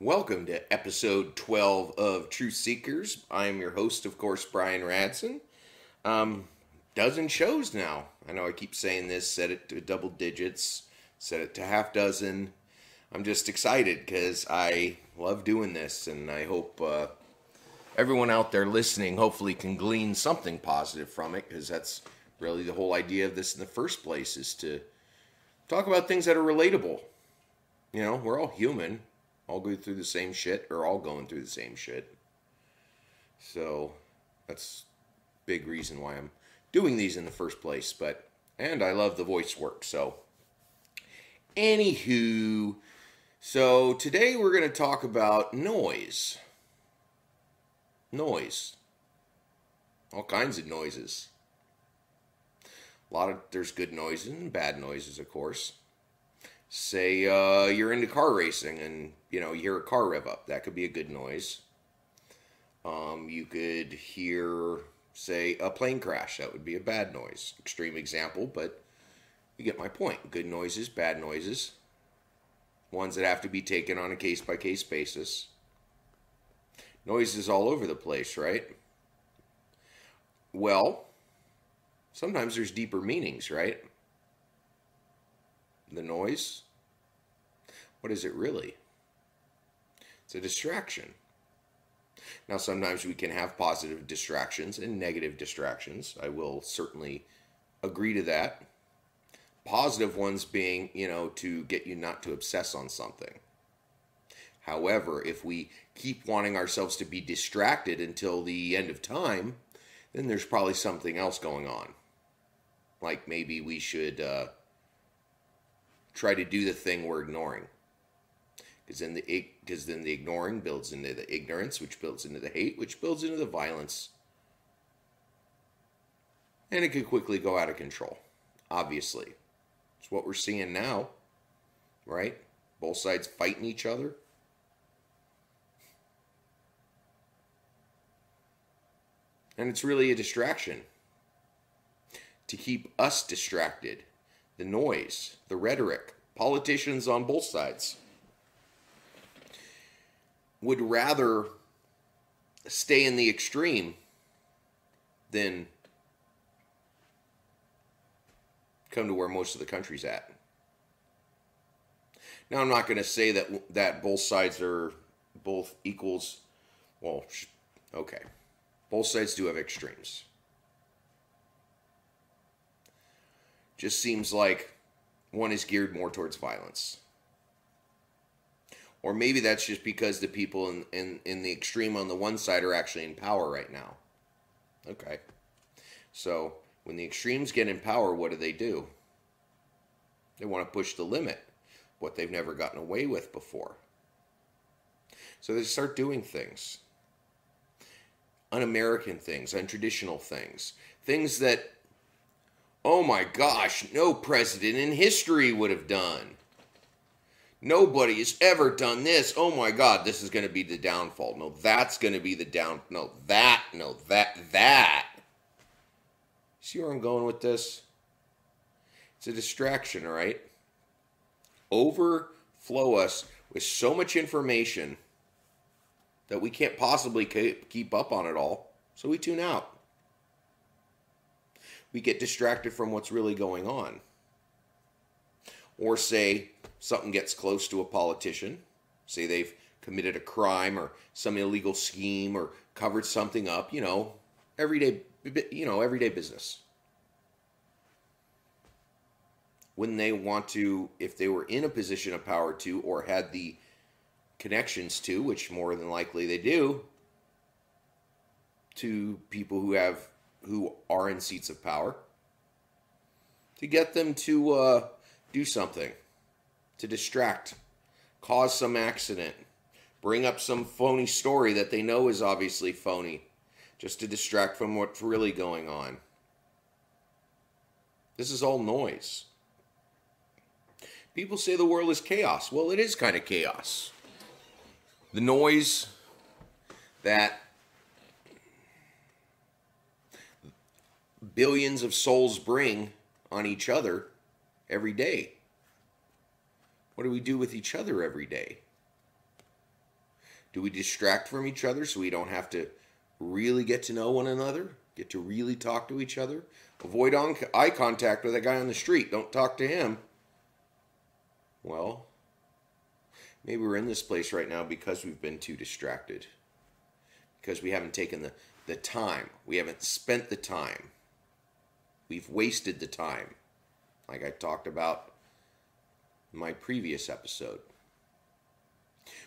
Welcome to episode 12 of Truth Seekers. I am your host, of course, Brian Radzin. Dozen shows now. I know I keep saying this, set it to double digits, set it to half dozen. I'm just excited because I love doing this, and I hope everyone out there listening hopefully can glean something positive from it, because that's really the whole idea of this in the first place, is to talk about things that are relatable. You know, we're all human. All go through the same shit, or all going through the same shit. So that's a big reason why I'm doing these in the first place. And I love the voice work. So anywho, so today we're going to talk about noise. Noise. All kinds of noises. There's good noises and bad noises, of course. Say you're into car racing and, you know, you hear a car rev up. That could be a good noise. You could hear, say, a plane crash. That would be a bad noise. Extreme example, but you get my point. Good noises, bad noises. Ones that have to be taken on a case-by-case basis. Noises all over the place, right? Well, sometimes there's deeper meanings, right? The noise, what is it really? It's a distraction. Now, sometimes we can have positive distractions and negative distractions. I will certainly agree to that. Positive ones being, you know, to get you not to obsess on something. However, if we keep wanting ourselves to be distracted until the end of time, then there's probably something else going on. Like maybe we should try to do the thing we're ignoring, because then the ignoring builds into the ignorance, which builds into the hate, which builds into the violence, and it could quickly go out of control. Obviously, it's what we're seeing now, right? Both sides fighting each other. And it's really a distraction to keep us distracted. The noise, the rhetoric, politicians on both sides would rather stay in the extreme than come to where most of the country's at. Now, I'm not going to say that both sides are both equals. Well, okay. Both sides do have extremes. Just seems like one is geared more towards violence. Or maybe that's just because the people in the extreme on the one side are actually in power right now. Okay. So when the extremes get in power, what do? They want to push the limit, what they've never gotten away with before. So they start doing things. Un-American things, untraditional things. Things that, oh my gosh, no president in history would have done. Nobody has ever done this. Oh my God, this is going to be the downfall. No, that's going to be the down. No, that. See where I'm going with this? It's a distraction, all right? Overflow us with so much information that we can't possibly keep up on it all, so we tune out. We get distracted from what's really going on. Or say something gets close to a politician. Say they've committed a crime or some illegal scheme or covered something up. Everyday business. When they want to, if they were in a position of power to, or had the connections to, which more than likely they do, to people who are in seats of power, to get them to do something, to distract, cause some accident, bring up some phony story that they know is obviously phony, just to distract from what's really going on. This is all noise. People say the world is chaos. Well, it is kind of chaos. The noise that billions of souls bring on each other every day. What do we do with each other every day? Do we distract from each other so we don't have to really get to know one another? Get to really talk to each other? Avoid eye contact with that guy on the street. Don't talk to him. Well, maybe we're in this place right now because we've been too distracted. Because we haven't taken the time. We haven't spent the time. We've wasted the time. Like I talked about in my previous episode.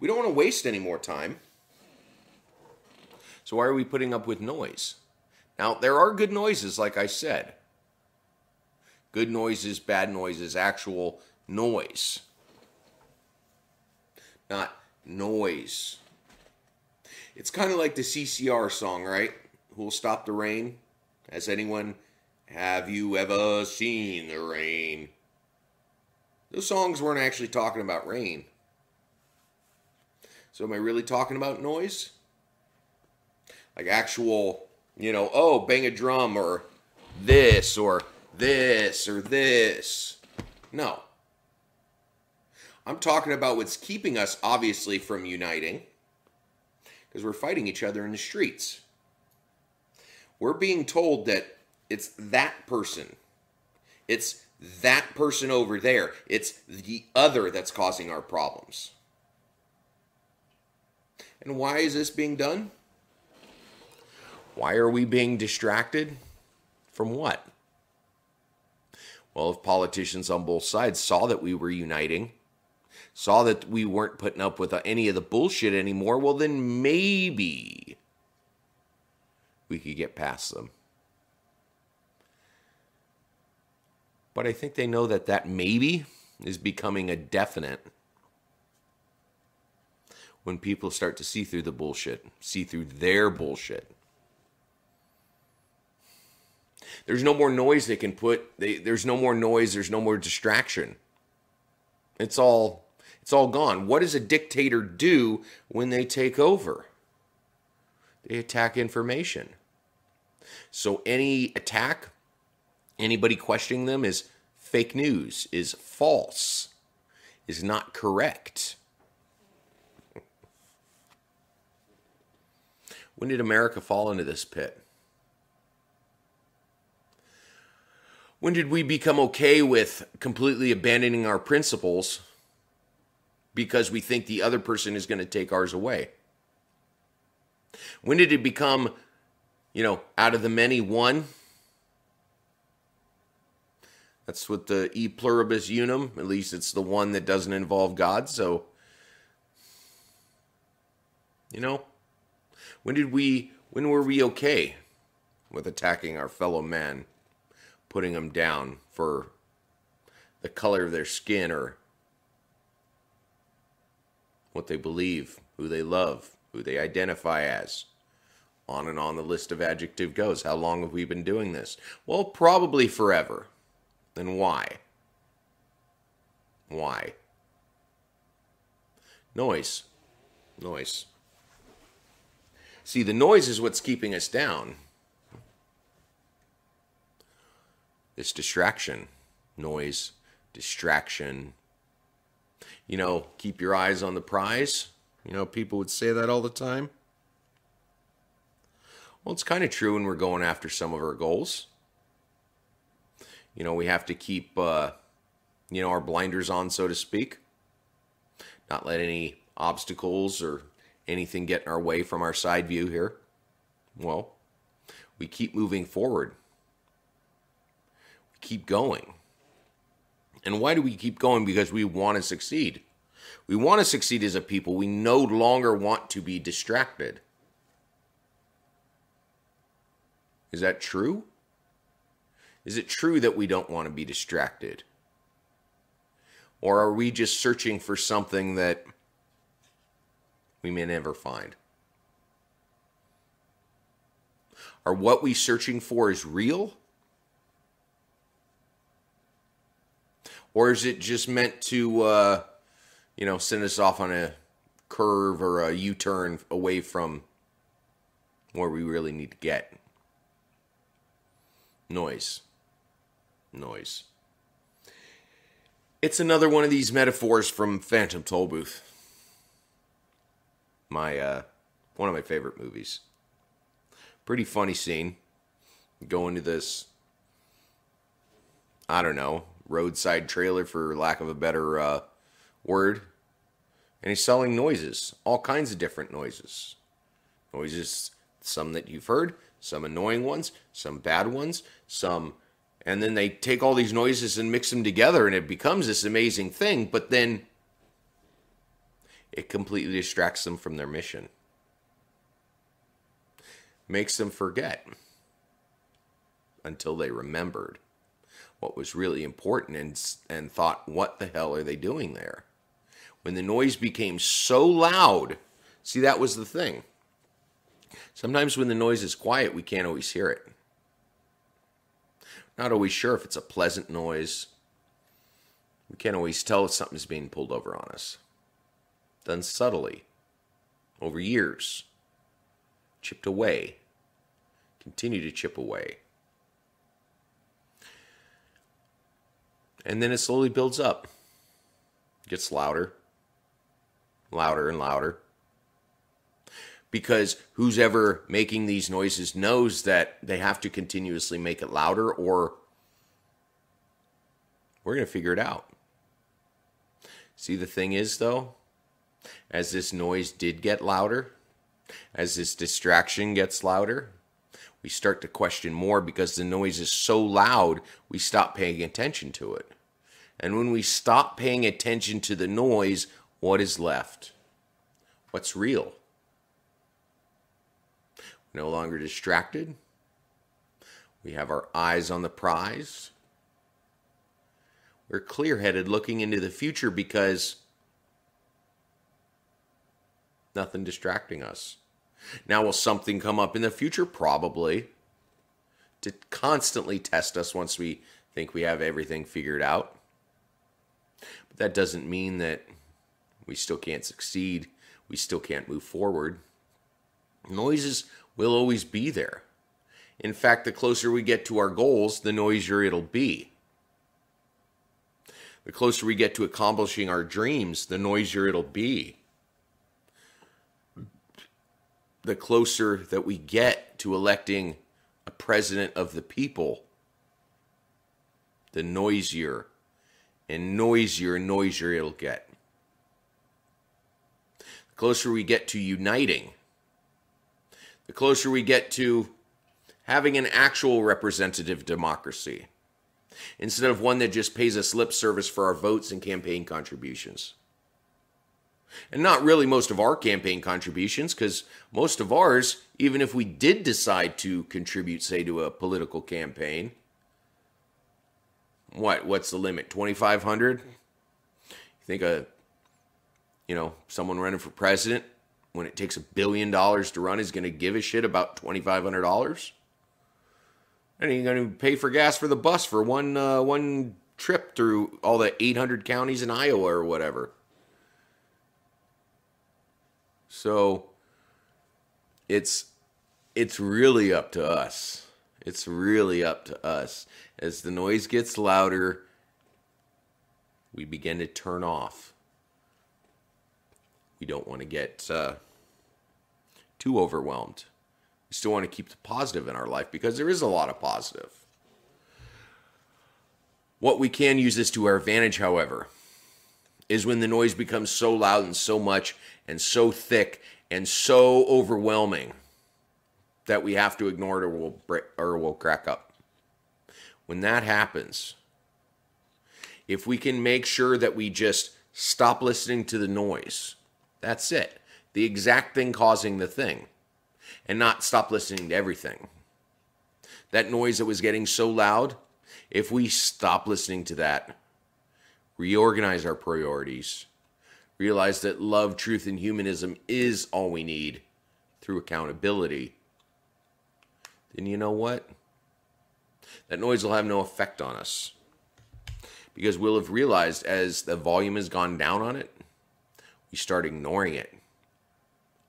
We don't want to waste any more time. So why are we putting up with noise? Now, there are good noises, like I said. Good noises, bad noises, actual noise. Not noise. It's kind of like the CCR song, right? Who'll Stop the Rain? Has anyone, have you ever seen the rain? Those songs weren't actually talking about rain. So am I really talking about noise? Like actual, you know, oh, bang a drum or this or this or this. No. I'm talking about what's keeping us, obviously, from uniting. Because we're fighting each other in the streets. We're being told that it's that person. It's that person over there. It's the other that's causing our problems. And why is this being done? Why are we being distracted? From what? Well, if politicians on both sides saw that we were uniting, saw that we weren't putting up with any of the bullshit anymore, well, then maybe we could get past them. But I think they know that that maybe is becoming a definite when people start to see through the bullshit, see through their bullshit. There's no more noise they can put. There's no more noise. There's no more distraction. It's all gone. What does a dictator do when they take over? They attack information. So any attack, anybody questioning them is fake news, is false, is not correct. When did America fall into this pit? When did we become okay with completely abandoning our principles because we think the other person is going to take ours away? When did it become, you know, out of the many, one? That's what the e pluribus unum, at least it's the one that doesn't involve God. So, you know, when were we okay with attacking our fellow man? Putting them down for the color of their skin or what they believe, who they love, who they identify as. On and on the list of adjectives goes. How long have we been doing this? Well, probably forever. Then why? Why? Noise. Noise. See, the noise is what's keeping us down. This distraction, noise, distraction. You know, keep your eyes on the prize. You know, people would say that all the time. Well, it's kind of true when we're going after some of our goals. You know, we have to keep, you know, our blinders on, so to speak. Not let any obstacles or anything get in our way from our side view here. Well, we keep moving forward. Keep going. And why do we keep going? Because we want to succeed. We want to succeed as a people. We no longer want to be distracted. Is that true? Is it true that we don't want to be distracted? Or are we just searching for something that we may never find? Are what we're searching for is real? Or is it just meant to, you know, send us off on a curve or a U-turn away from where we really need to get? Noise. Noise. It's another one of these metaphors from Phantom Tollbooth. my one of my favorite movies. Pretty funny scene. Go into this, I don't know, roadside trailer, for lack of a better word. And he's selling noises, all kinds of different noises. Noises, some that you've heard, some annoying ones, some bad ones, some... And then they take all these noises and mix them together, and it becomes this amazing thing, but then it completely distracts them from their mission. Makes them forget until they remembered what was really important and thought, what the hell are they doing there? When the noise became so loud, see, that was the thing. Sometimes when the noise is quiet, we can't always hear it. Not always sure if it's a pleasant noise. We can't always tell if something's being pulled over on us. Done subtly, over years, chipped away, continue to chip away. And then it slowly builds up. It gets louder, louder and louder. Because who's ever making these noises knows that they have to continuously make it louder, or we're going to figure it out. See, the thing is, though, as this noise did get louder, as this distraction gets louder, we start to question more, because the noise is so loud, we stop paying attention to it. And when we stop paying attention to the noise, what is left? What's real? No longer distracted. We have our eyes on the prize. We're clear-headed, looking into the future, because nothing distracting us. Now, will something come up in the future? Probably. To constantly test us once we think we have everything figured out. But that doesn't mean that we still can't succeed. We still can't move forward. Noises will always be there. In fact, the closer we get to our goals, the noisier it'll be. The closer we get to accomplishing our dreams, the noisier it'll be. The closer that we get to electing a president of the people, the noisier and noisier and noisier it'll get. The closer we get to uniting, the closer we get to having an actual representative democracy, instead of one that just pays us lip service for our votes and campaign contributions. And not really most of our campaign contributions, because most of ours, even if we did decide to contribute, say, to a political campaign, what's the limit? 2,500? You think someone running for president, when it takes $1 billion to run, is going to give a shit about $2,500? And you're going to pay for gas for the bus for one trip through all the 800 counties in Iowa or whatever. So it's really up to us. It's really up to us. As the noise gets louder, we begin to turn off. We don't want to get too overwhelmed. We still want to keep the positive in our life, because there is a lot of positive. What we can use this to our advantage, however, is when the noise becomes so loud and so much and so thick and so overwhelming that we have to ignore it, or we'll crack up. When that happens, if we can make sure that we just stop listening to the noise, that's it. The exact thing causing the thing. And not stop listening to everything. That noise that was getting so loud, if we stop listening to that, reorganize our priorities, realize that love, truth, and humanism is all we need through accountability, then you know what? That noise will have no effect on us. Because we'll have realized, as the volume has gone down on it, you start ignoring it.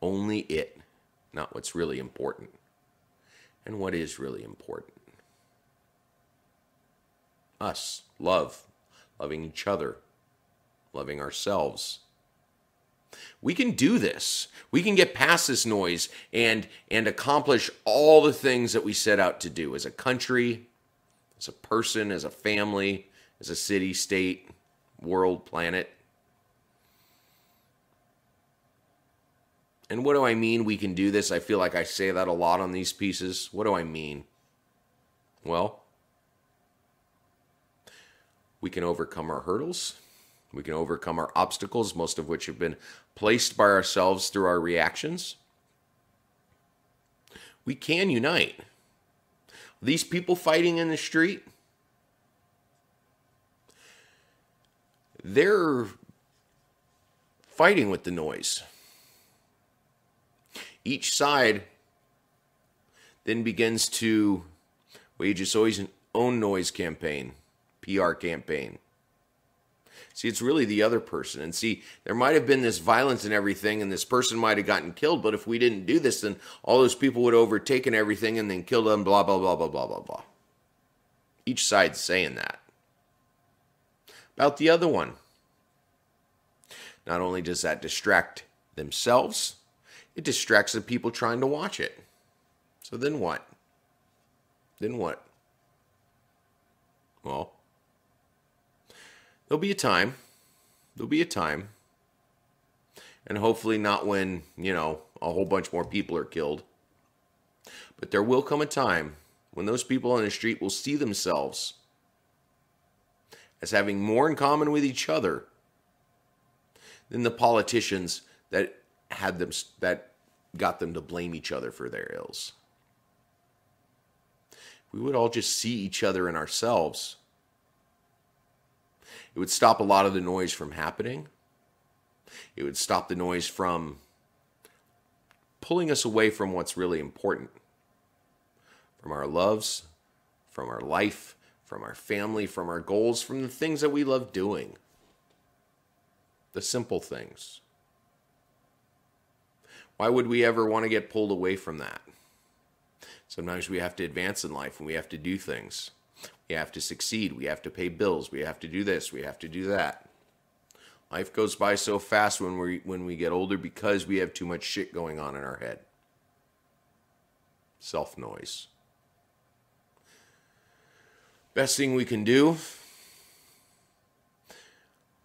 Only it, not what's really important. And what is really important? Us, love, loving each other, loving ourselves. We can do this. We can get past this noise and accomplish all the things that we set out to do as a country, as a person, as a family, as a city, state, world, planet. And what do I mean we can do this? I feel like I say that a lot on these pieces. What do I mean? Well, we can overcome our hurdles. We can overcome our obstacles, most of which have been placed by ourselves through our reactions. We can unite. These people fighting in the street, they're fighting with the noise. Each side then begins to wage its own noise campaign, PR campaign. See, it's really the other person. And see, there might have been this violence and everything, and this person might have gotten killed, but if we didn't do this, then all those people would have overtaken everything and then killed them, blah, blah, blah, blah, blah, blah, blah. Each side's saying that about the other one. Not only does that distract themselves, it distracts the people trying to watch it. So then what? Then what? Well, there'll be a time. There'll be a time. And hopefully not when, you know, a whole bunch more people are killed. But there will come a time when those people on the street will see themselves as having more in common with each other than the politicians that had them, that got them to blame each other for their ills. We would all just see each other and ourselves. It would stop a lot of the noise from happening. It would stop the noise from pulling us away from what's really important. From our loves, from our life, from our family, from our goals, from the things that we love doing. The simple things. Why would we ever want to get pulled away from that? Sometimes we have to advance in life and we have to do things. We have to succeed. We have to pay bills. We have to do this. We have to do that. Life goes by so fast when we get older because we have too much shit going on in our head. Self-noise. Best thing we can do,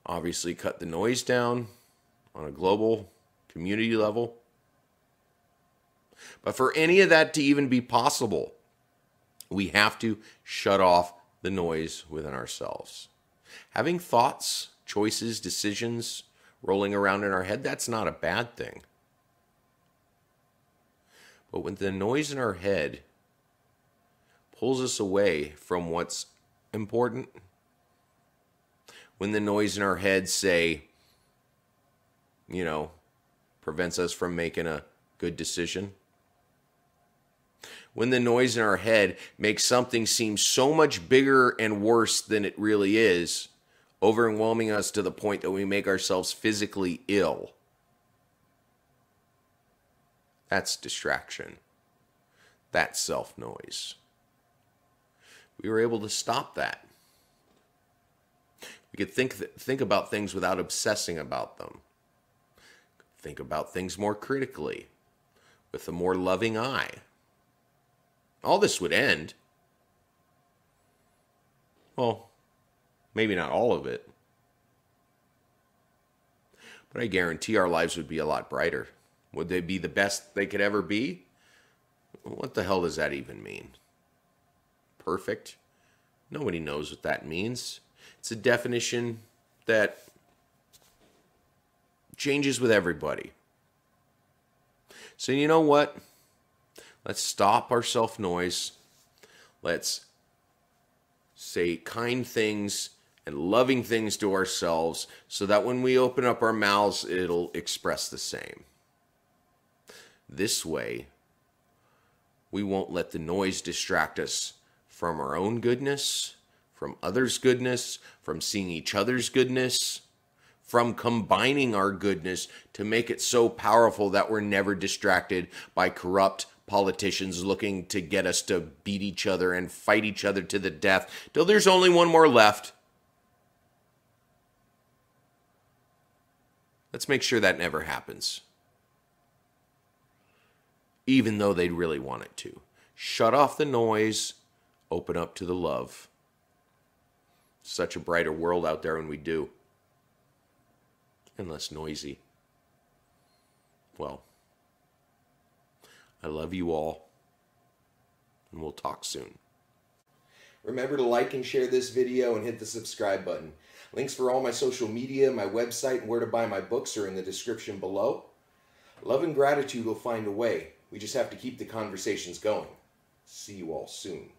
obviously cut the noise down on a global community level. But for any of that to even be possible, we have to shut off the noise within ourselves. Having thoughts, choices, decisions rolling around in our head, that's not a bad thing. But when the noise in our head pulls us away from what's important, when the noise in our head, say, you know, prevents us from making a good decision, when the noise in our head makes something seem so much bigger and worse than it really is, overwhelming us to the point that we make ourselves physically ill, that's distraction. That's self-noise. We were able to stop that. We could think about things without obsessing about them. Think about things more critically, with a more loving eye. All this would end. Well, maybe not all of it. But I guarantee our lives would be a lot brighter. Would they be the best they could ever be? What the hell does that even mean? Perfect? Nobody knows what that means. It's a definition that changes with everybody. So you know what? Let's stop our self-noise. Let's say kind things and loving things to ourselves so that when we open up our mouths, it'll express the same. This way, we won't let the noise distract us from our own goodness, from others' goodness, from seeing each other's goodness, from combining our goodness to make it so powerful that we're never distracted by corrupt politicians looking to get us to beat each other and fight each other to the death till there's only one more left. Let's make sure that never happens. Even though they'd really want it to. Shut off the noise, open up to the love. Such a brighter world out there when we do. And less noisy. Well, I love you all, and we'll talk soon. Remember to like and share this video and hit the subscribe button. Links for all my social media, my website, and where to buy my books are in the description below. Love and gratitude will find a way. We just have to keep the conversations going. See you all soon.